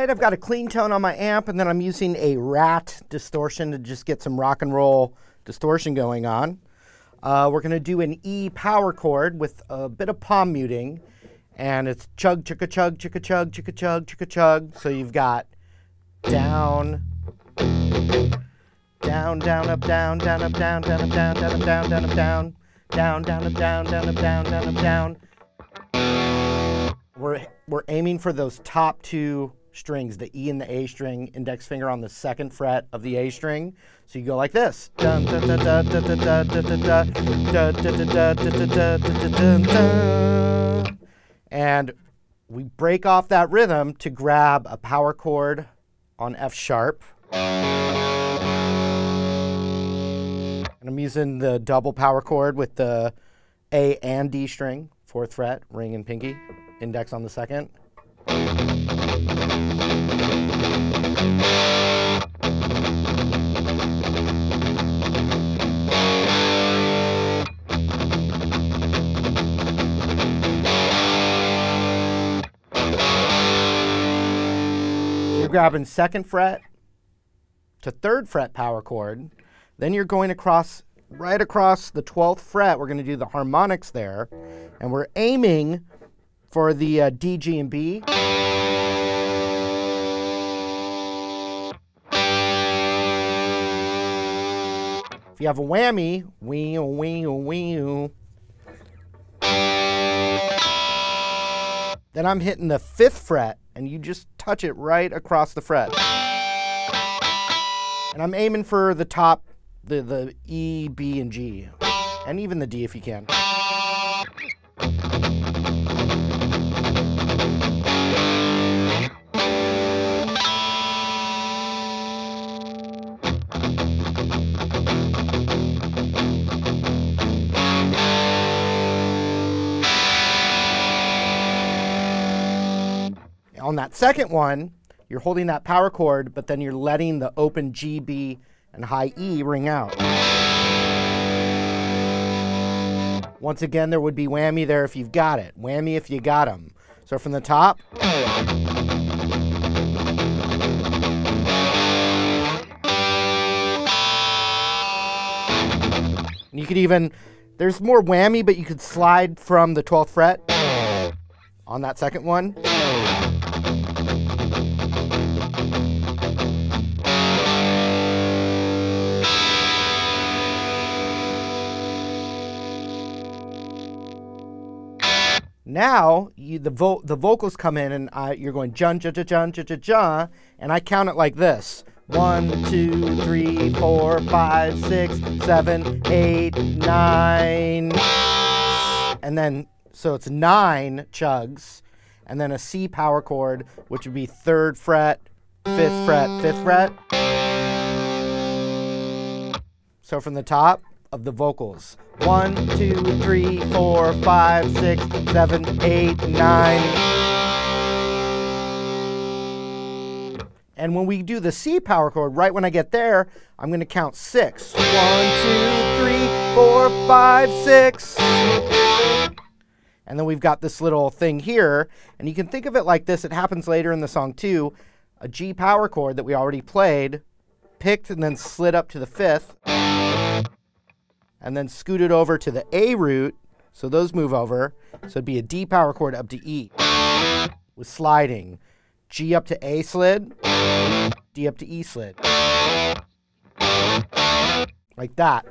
right, I've got a clean tone on my amp, and then I'm using a rat distortion to just get some rock and roll distortion going on. We're going to do an E power chord with a bit of palm muting, and it's chug, chugga, chug, chugga, chug, chugga, chug, chugga, chug. So you've got down, down, down, up, down, down, up, down, down, up, down, down, up, down, down, up, down, down, down, up, down, down, up, down, down, up, down. We're aiming for those top two strings, the E and the A string, index finger on the second fret of the A string. So you go like this. And we break off that rhythm to grab a power chord on F sharp. And I'm using the double power chord with the A and D string, fourth fret, ring and pinky. Index on the second. You're grabbing second fret to third fret power chord. Then you're going across, right across the 12th fret. We're going to do the harmonics there. And we're aiming for the D, G, and B. If you have a whammy, wee oo, wee oo, wee oo, then I'm hitting the 5th fret, and you just touch it right across the fret. And I'm aiming for the top, the E, B, and G, and even the D if you can. On that second one, you're holding that power chord, but then you're letting the open G, B, and high E ring out. Once again, there would be whammy there if you've got it. Whammy if you got them. So from the top. You could even, there's more whammy, but you could slide from the 12th fret on that second one. Now, the vocals come in, and you're going jun, jun, jun, jun, jun, jun, jun, and I count it like this. 1, 2, 3, 4, 5, 6, 7, 8, 9. And then, so it's 9 chugs, and then a C power chord, which would be 3rd fret, 5th fret, 5th fret. So from the top of the vocals. 1, 2, 3, 4, 5, 6, 7, 8, 9. And when we do the C power chord, right when I get there, I'm gonna count 6. 1, 2, 3, 4, 5, 6. And then we've got this little thing here, and you can think of it like this, it happens later in the song too. A G power chord that we already played, picked and then slid up to the 5th. And then scoot it over to the A root, so those move over. So it'd be a D power chord up to E with sliding. G up to A slid, D up to E slid. Like that.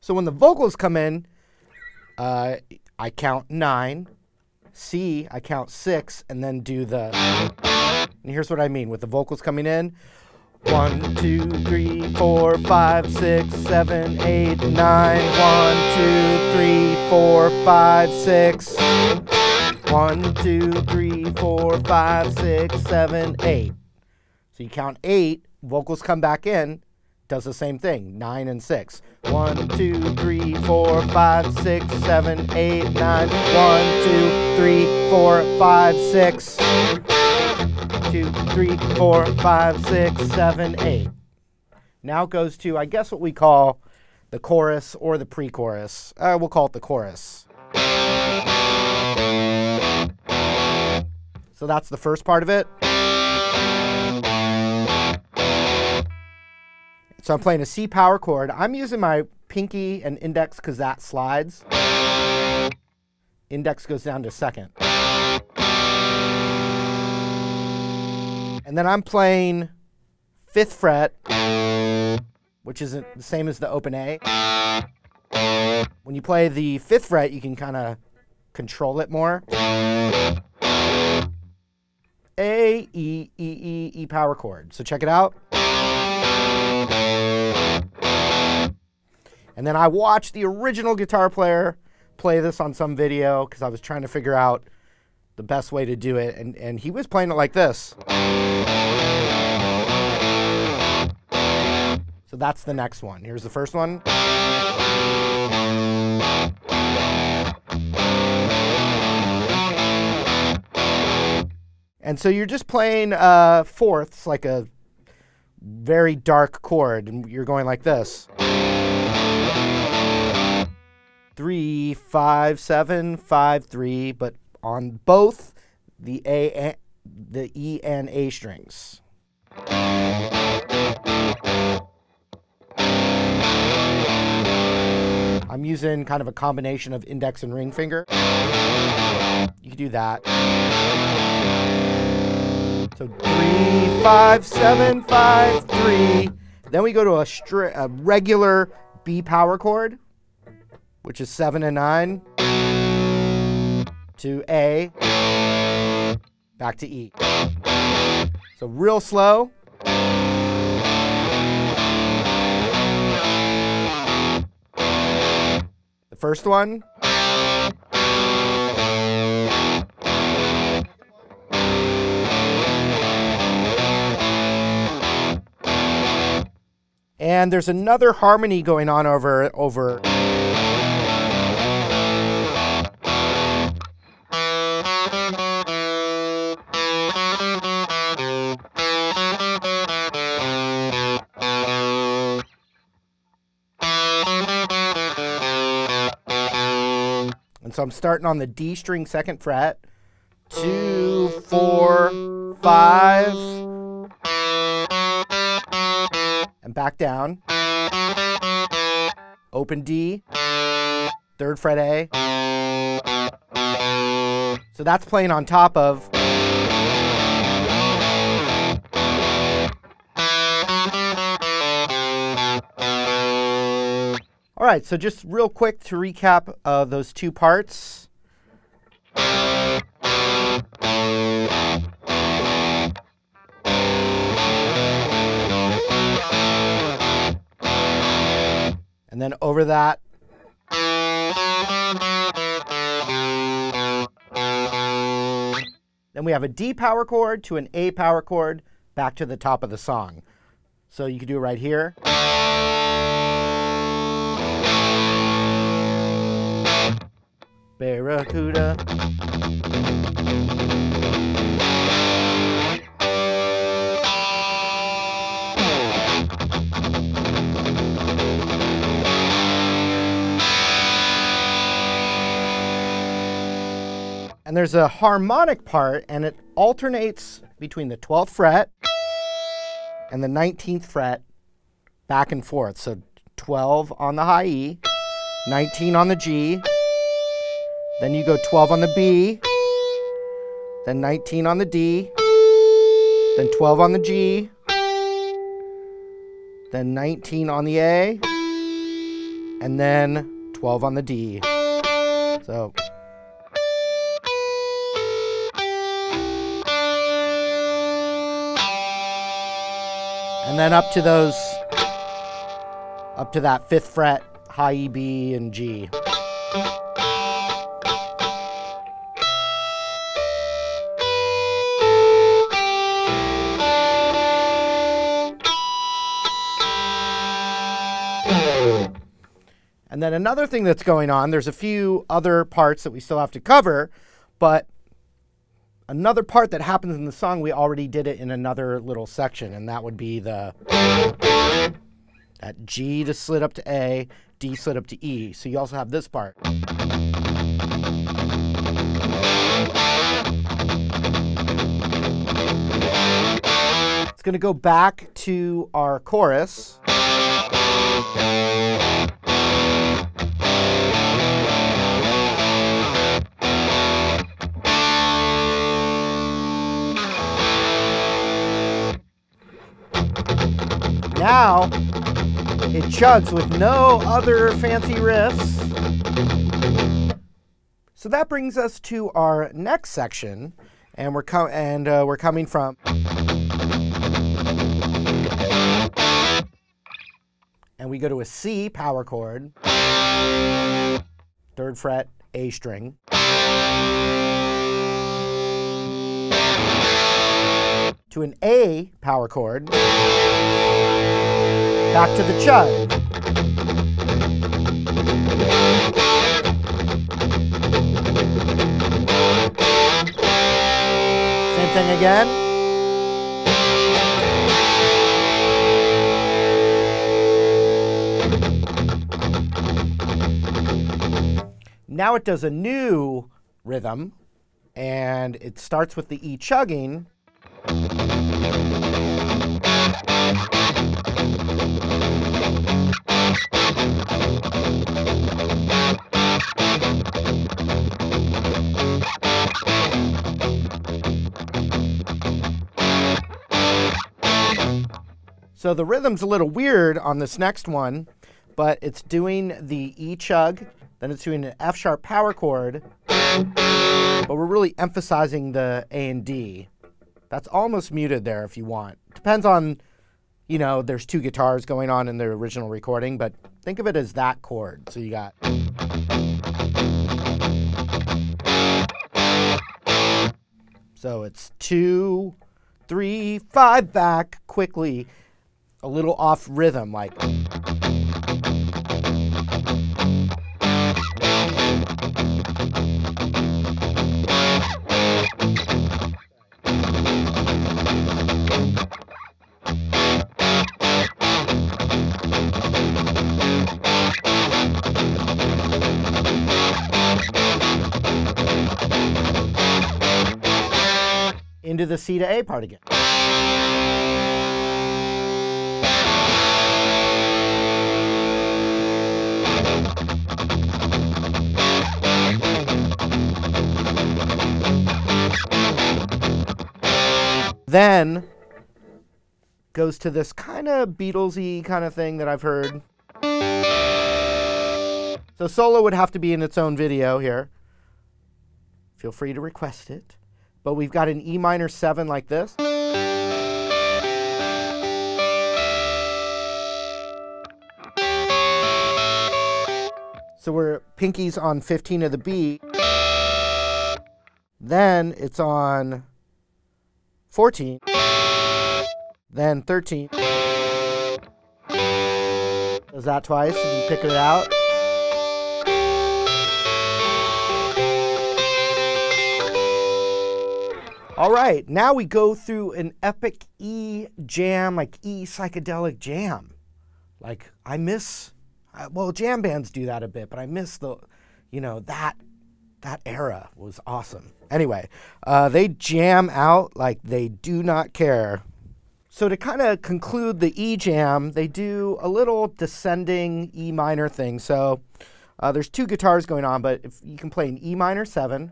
So when the vocals come in, I count 9, C I count 6, and then do the... And here's what I mean with the vocals coming in. 1, 2, 3, 4, 5, 6, 7, 8, 9. 1, 2, 3, 4, 5, 6. 1, 2, 3, 4, 5, 6, 7, 8. So you count 8, vocals come back in, does the same thing, 9 and 6. 1, 2, 3, 4, 5, 6, 7, 8, 9. 1, 2, 3, 4, 5, 6. 2, 3, 4, 5, 6, 7, 8. Now it goes to, I guess, what we call the chorus or the pre-chorus. We'll call it the chorus. So that's the first part of it. So I'm playing a C power chord. I'm using my pinky and index because that slides. Index goes down to second. And then I'm playing 5th fret, which isn't the same as the open A. When you play the 5th fret, you can kind of control it more. A, E, E, E, E power chord. So check it out. And then I watched the original guitar player play this on some video because I was trying to figure out the best way to do it, and he was playing it like this. So that's the next one. Here's the first one. And so you're just playing fourths, like a very dark chord, and you're going like this. 3, 5, 7, 5, 3, but on both the A and the E and A strings. I'm using kind of a combination of index and ring finger. You can do that. So 3, 5, 7, 5, 3. Then we go to a regular B power chord, which is 7 and 9, to A, back to E. So real slow. The first one. And there's another harmony going on over. So I'm starting on the D string 2nd fret, 2, 4, 5, and back down, open D, 3rd fret A, so that's playing on top of, all right, so just real quick to recap those two parts. And then over that. Then we have a D power chord to an A power chord back to the top of the song. So you can do it right here. Barracuda. And there's a harmonic part, and it alternates between the 12th fret and the 19th fret back and forth. So 12 on the high E, 19 on the G, then you go 12 on the B, then 19 on the D, then 12 on the G, then 19 on the A, and then 12 on the D. So. And then up to that 5th fret, high E, B, and G. And then another thing that's going on, there's a few other parts that we still have to cover, but another part that happens in the song, we already did it in another little section, and that would be that G to slid up to A, D slid up to E. So you also have this part. It's going to go back to our chorus. Now, it chugs with no other fancy riffs. So that brings us to our next section, and we're coming from. And we go to a C power chord, 3rd fret, A string. To an A power chord. Back to the chug. Same thing again. Now it does a new rhythm, and it starts with the E chugging. So the rhythm's a little weird on this next one, but it's doing the E chug, then it's doing an F sharp power chord, but we're really emphasizing the A and D. That's almost muted there if you want. Depends on, you know, there's two guitars going on in the original recording, but think of it as that chord. So you got. So it's 2, 3, 5 back quickly. A little off rhythm, like. Into the C to A part again. Then goes to this kind of Beatles-y kind of thing that I've heard. So solo would have to be in its own video here. Feel free to request it. But we've got an E minor 7 like this. So we're pinkies on 15 of the B. Then it's on 14, then 13. Does that twice and you pick it out. All right, now we go through an epic E jam, like E psychedelic jam. Like I miss, well, jam bands do that a bit, but I miss the, you know, that era was awesome. Anyway, they jam out like they do not care. So to kind of conclude the E jam, they do a little descending E minor thing. So there's two guitars going on, but if you can play an E minor 7.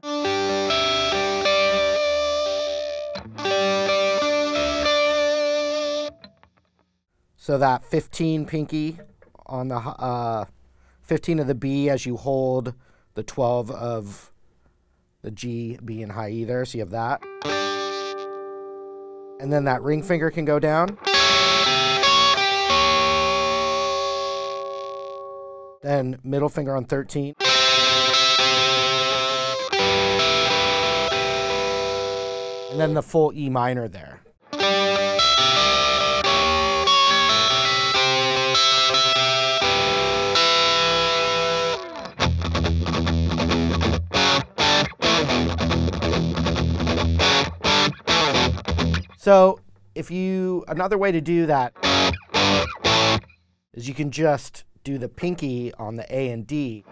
So that 15 pinky on the 15 of the B as you hold the 12 of the G, B, and high E there, so you have that. And then that ring finger can go down. Then middle finger on 13. And then the full E minor there. So if you, another way to do that is you can just do the pinky on the A and D.